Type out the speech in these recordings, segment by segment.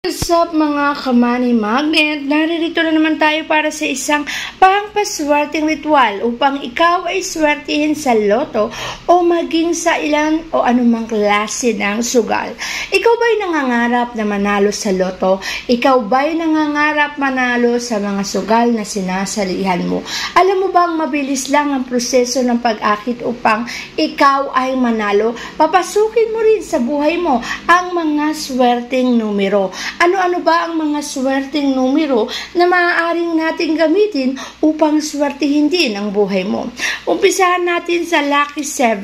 What's up mga ka-money magnet? Naririto na naman tayo para sa isang pampaswerteng ritual upang ikaw ay swertihin sa loto o maging sa ilan o anumang klase ng sugal. Ikaw ba'y nangangarap na manalo sa loto? Ikaw ba'y nangangarap manalo sa mga sugal na sinasalihan mo? Alam mo bang mabilis lang ang proseso ng pag-akit upang ikaw ay manalo? Papasukin mo rin sa buhay mo ang mga swerteng numero. Ano-ano ba ang mga swerteng numero na maaaring nating gamitin upang swertihin din ang buhay mo? Umpisahan natin sa Lucky 7.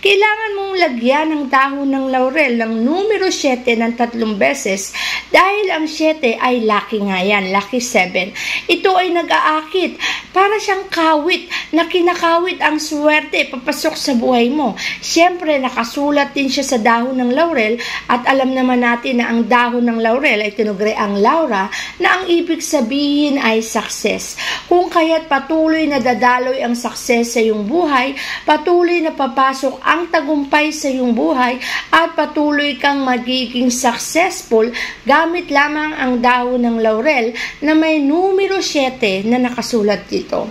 Kailangan mong lagyan ng dahon ng laurel ng numero 7 ng 3 beses dahil ang 7 ay lucky nga yan, Lucky 7. Ito ay nag-aakit para siyang kawit na kinakawit ang swerte papasok sa buhay mo. Siyempre, nakasulat din siya sa dahon ng laurel at alam naman natin na ang dahon ng laurel ay tinugre ang Laura na ang ibig sabihin ay success. Kung kaya't patuloy na dadaloy ang success sa iyong buhay, patuloy na papasok ang tagumpay sa iyong buhay at patuloy kang magiging successful gamit lamang ang dahon ng laurel na may numero 7 na nakasulat dito.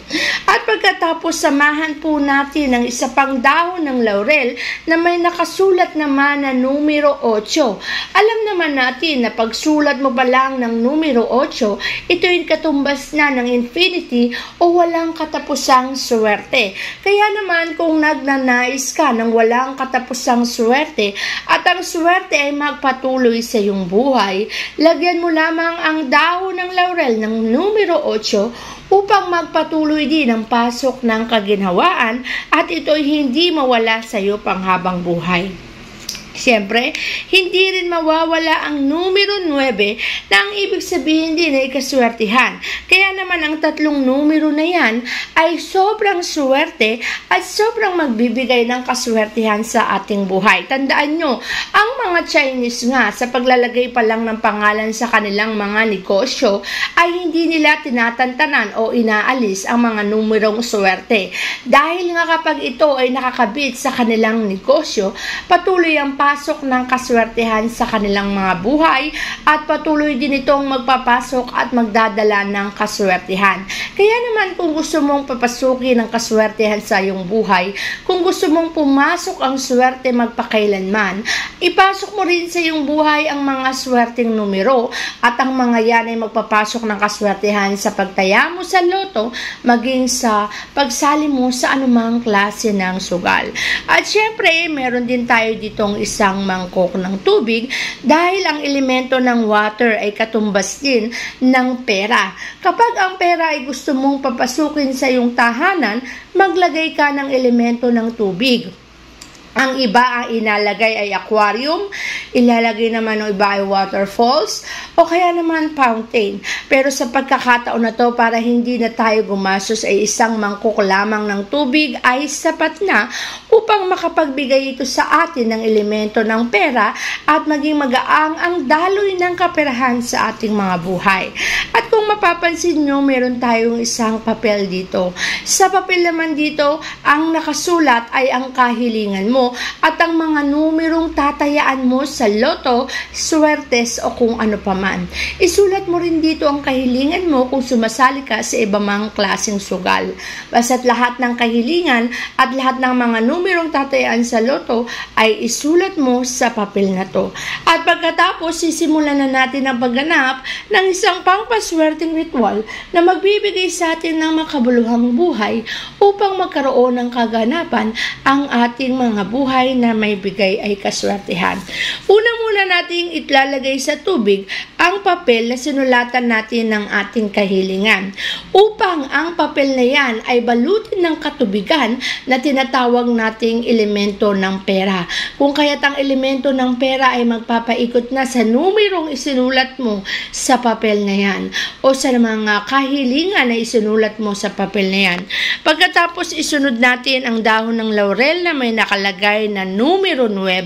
At pagkatapos, samahan po natin ang isa pang dahon ng laurel na may nakasulat naman na numero 8. Alam naman natin na pagsulat mo pa lang ng numero 8, ito yung katumbas na ng infinity o walang katapusang swerte. Kaya naman kung nagnanais ka ng walang katapusang swerte at ang swerte ay magpatuloy sa iyong buhay, lagyan mo lamang ang dahon ng laurel ng numero 8 upang magpatuloy din ang pasok ng kaginhawaan at ito'y hindi mawala sa iyo panghabang buhay. Siyempre, hindi rin mawawala ang numero 9 na ang ibig sabihin din ay kaswertihan. Kaya naman ang 3 numero na yan ay sobrang swerte at sobrang magbibigay ng kaswertihan sa ating buhay. Tandaan nyo, ang mga Chinese nga sa paglalagay pa lang ng pangalan sa kanilang mga negosyo ay hindi nila tinatantanan o inaalis ang mga numerong swerte. Dahil nga kapag ito ay nakakabit sa kanilang negosyo, patuloy ang pasok ng kaswertehan sa kanilang mga buhay at patuloy din itong magpapasok at magdadala ng kaswertehan. Kaya naman kung gusto mong papasukin ang kaswertehan sa iyong buhay, kung gusto mong pumasok ang swerte magpakailanman, ipasok mo rin sa iyong buhay ang mga swerteng numero at ang mga yan ay magpapasok ng kaswertehan sa pagtaya mo sa loto maging sa pagsali mo sa anumang klase ng sugal. At syempre, meron din tayo ditong isang mangkok ng tubig dahil ang elemento ng water ay katumbas din ng pera. Kapag ang pera ay gusto mong papasukin sa iyong tahanan, maglagay ka ng elemento ng tubig. Ang iba ang inalagay ay aquarium, ilalagay naman ng iba ay waterfalls o kaya naman fountain. Pero sa pagkakataon na to, para hindi na tayo gumastos, ay isang mangkok lamang ng tubig ay sapat na upang makapagbigay ito sa atin ng elemento ng pera at maging magaang ang daloy ng kaperahan sa ating mga buhay. At kung mapapansin nyo, meron tayong isang papel dito. Sa papel naman dito, ang nakasulat ay ang kahilingan mo at ang mga numerong tatayaan mo sa loto, swertes o kung ano paman. Isulat mo rin dito ang kahilingan mo kung sumasali ka sa iba mang klaseng sugal. Basta't lahat ng kahilingan at lahat ng mga numerong tatayaan sa loto ay isulat mo sa papel na to. At pagkatapos, sisimulan na natin ang pagganap ng isang pampaswerteng ritual na magbibigay sa atin ng makabuluhang buhay upang magkaroon ng kaganapan ang ating mga buhay na may bigay ay kaswertehan. Una nating itlalagay sa tubig ang papel na sinulatan natin ng ating kahilingan upang ang papel na yan ay balutin ng katubigan na tinatawag nating elemento ng pera. Kung kaya't ang elemento ng pera ay magpapaikot na sa numerong isinulat mo sa papel na yan o sa mga kahilingan na isinulat mo sa papel na yan. Pagkatapos, isunod natin ang dahon ng laurel na may nakalagay na numero 9.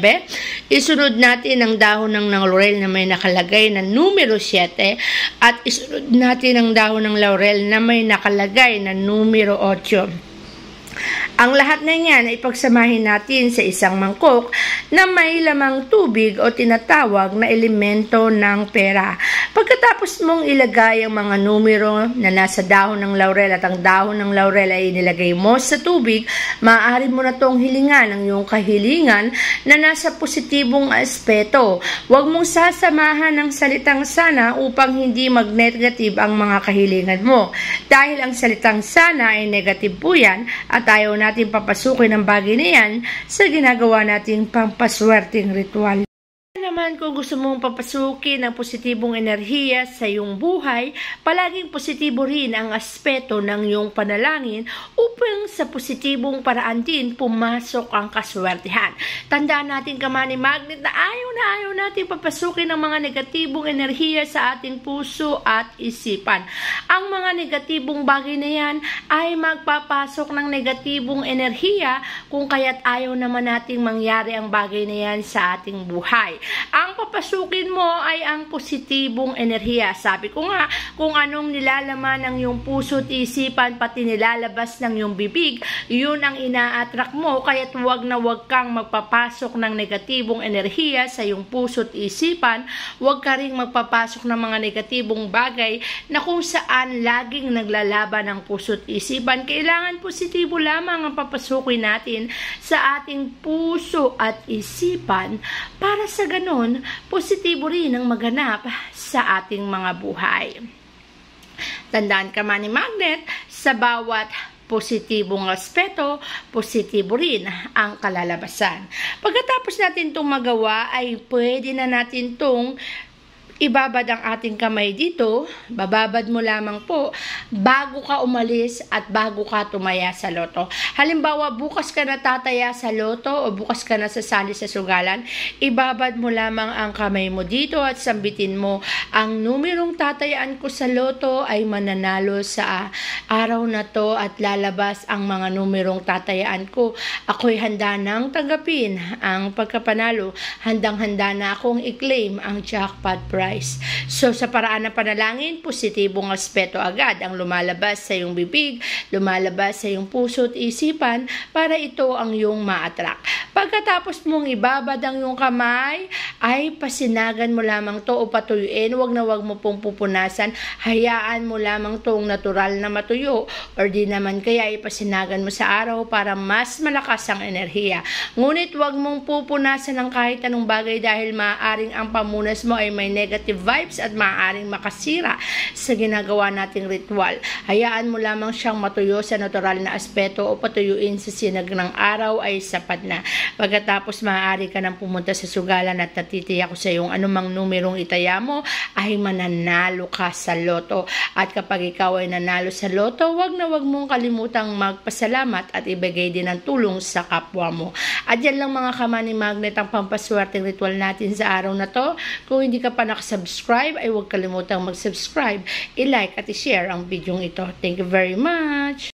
Isunod natin ang dahon ng laurel na may nakalagay na numero 7 at isunod natin ang dahon ng laurel na may nakalagay na numero 8. Ang lahat na yan ay pagsamahin natin sa isang mangkok na may lamang tubig o tinatawag na elemento ng pera. Pagkatapos mong ilagay ang mga numero na nasa dahon ng laurel at ang dahon ng laurel ay inilagay mo sa tubig, maaari mo na tong hilingan ang iyong kahilingan na nasa positibong aspeto. Huwag mong sasamahan ng salitang sana upang hindi mag-negative ang mga kahilingan mo. Dahil ang salitang sana ay negative po yan at ayaw natin papasukin ang bagay na yan sa ginagawa nating pampaswerteng ritual. Naman kung gusto mong papasukin ang positibong enerhiya sa iyong buhay, palaging positibo rin ang aspeto ng iyong panalangin upang sa positibong paraan din pumasok ang kaswertihan. Tandaan natin kamani magnet na ayaw natin papasukin ang mga negatibong enerhiya sa ating puso at isipan. Ang mga negatibong bagay na yan ay magpapasok ng negatibong enerhiya kung kaya't ayaw naman nating mangyari ang bagay na yan sa ating buhay. Ang papasukin mo ay ang positibong enerhiya. Sabi ko nga, kung anong nilalaman ng iyong puso at isipan, pati nilalabas ng iyong bibig, yun ang ina-attract mo, kaya't huwag na huwag kang magpapasok ng negatibong enerhiya sa iyong puso at isipan. Huwag ka rin magpapasok ng mga negatibong bagay na kung saan laging naglalaban ang puso at isipan. Kailangan positibo lamang ang papasukin natin sa ating puso at isipan para sa ganun. Noon, positibo rin ang maganap sa ating mga buhay. Tandaan ka man ni Magnet, sa bawat positibong aspeto, positibo rin ang kalalabasan. Pagkatapos natin itong magawa, ay pwede na natin itong ibabad ang ating kamay dito, bababad mo lamang po bago ka umalis at bago ka tumaya sa loto. Halimbawa, bukas ka na tataya sa loto o bukas ka na sasali sa sugalan, ibabad mo lamang ang kamay mo dito at sambitin mo, ang numerong tatayaan ko sa loto ay mananalo sa araw na to at lalabas ang mga numerong tatayaan ko. Ako'y handa nang tanggapin ang pagkapanalo. Handang-handa na akong i-claim ang jackpot prize. So, sa paraan ng panalangin, positibong aspeto agad ang lumalabas sa iyong bibig, lumalabas sa iyong puso at isipan para ito ang iyong ma-attract. Pagkatapos mong ibabad ang iyong kamay, ay pasinagan mo lamang to o patuyuin. Huwag na huwag mo pong pupunasan. Hayaan mo lamang tong natural na matuyo o di naman kaya ipasinagan mo sa araw para mas malakas ang enerhiya. Ngunit huwag mong pupunasan ng kahit anong bagay dahil maaaring ang pamunas mo ay may negative vibes at maaaring makasira sa ginagawa nating ritual. Hayaan mo lamang siyang matuyo sa natural na aspeto o patuyuin sa sinag ng araw ay sapat na. Pagkatapos maaari ka nang pumunta sa sugalan at natitiyak ko sa iyong anumang numerong itaya mo ay mananalo ka sa loto. At kapag ikaw ay nanalo sa loto, wag na wag mong kalimutang magpasalamat at ibigay din ang tulong sa kapwa mo. At yan lang mga kamani magnet ang pampaswerteng ritual natin sa araw na to. Kung hindi ka pa nakasubscribe, ay huwag kalimutang mag-subscribe, i-like at i-share ang video ito. Thank you very much!